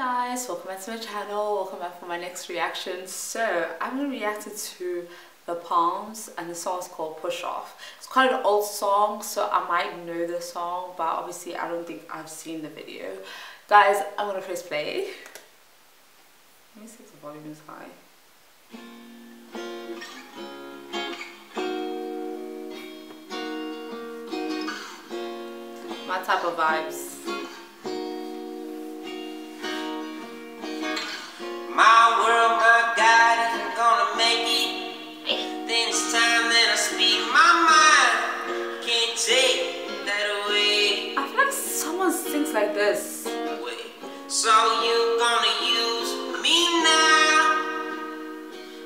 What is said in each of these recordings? guys, welcome back to my channel, welcome back for my next reaction. So I'm going to react to The Palms and the song's called Push Off. It's quite an old song, so I might know the song, but obviously I don't think I've seen the video. Guys, I'm going to press play. Let me see if the volume is high. My type of vibes. My world, my God, isn't gonna make it. Then it's time that I speak my mind. Can't take that away. I feel like someone sings like this. So you gonna use me now?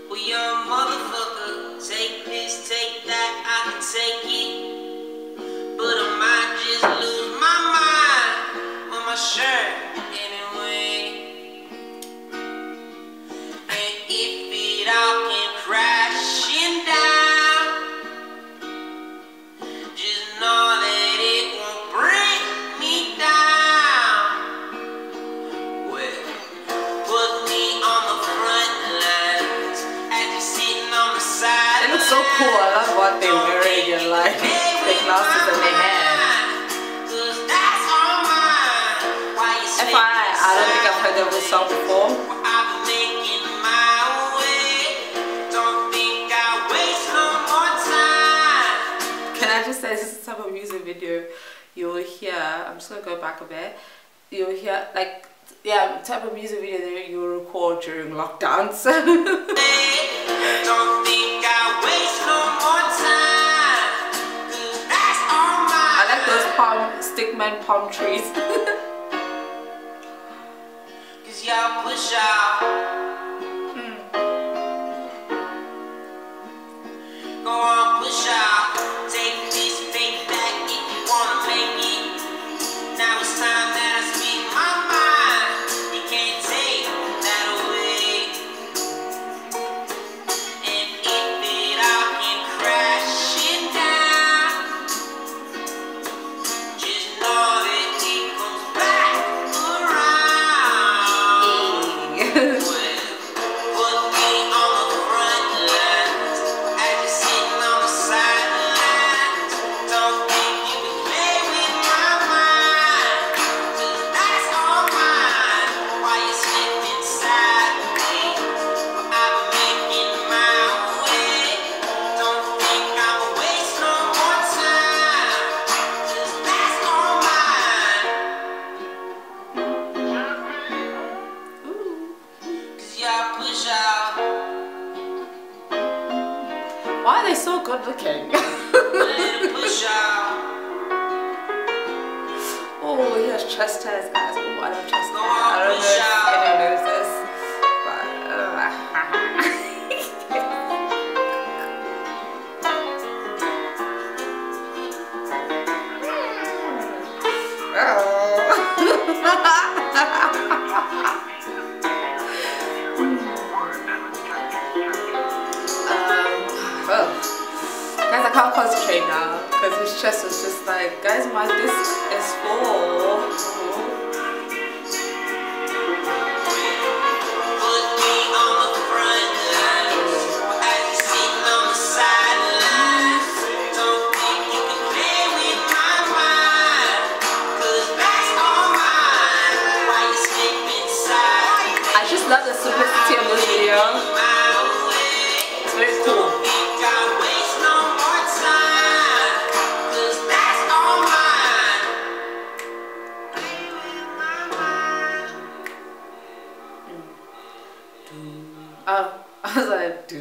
Well, you're a motherfucker. Take this, take that, I can take it. But I might just lose my mind on my shirt. So cool, I love what they wear in your life, the glasses that they have. FYI, I don't think I've heard of this song before. Can I just say, this is the type of music video you'll hear. I'm just gonna go back a bit. You'll hear, like, yeah, type of music video that you'll record during lockdown. Palm trees. Cause y'all push off. Go on, push off. Take this, take that if you wanna make it. Now it's time that I speak my mind. You can't take that away. And if it all can crash it down, just why are they so good looking? Oh, he has chest hairs, guys. Oh, I love chest hairs. I don't know if anyone knows this, but guys, I can't concentrate now because his chest was just like, guys, my disc is full. I just love the simplicity of this video. It's very cool. I was like,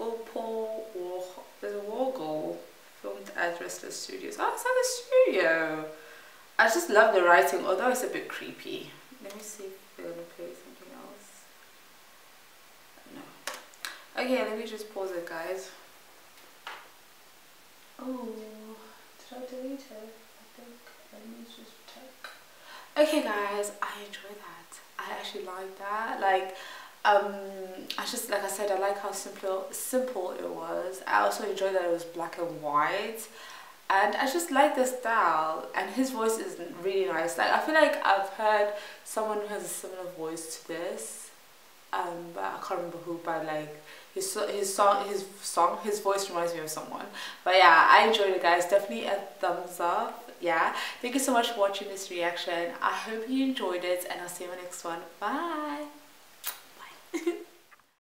Oh, Paul Warhol. There's a Warhol filmed at Restless Studios. Oh, it's at the studio. I just love the writing, although it's a bit creepy. Let me see if we're gonna play something else. No. Okay, let me just pause it, guys. Oh, did I delete it? I think let me just check. Okay, guys, I enjoy that. I actually like that. Like, I just, like I said, I like how simple it was. I also enjoyed that it was black and white. And I just like the style, and his voice is really nice. Like, I feel like I've heard someone who has a similar voice to this, but I can't remember who. But like his voice reminds me of someone. But yeah, I enjoyed it, guys. Definitely a thumbs up. Yeah, thank you so much for watching this reaction. I hope you enjoyed it, and I'll see you in my next one. Bye. Bye.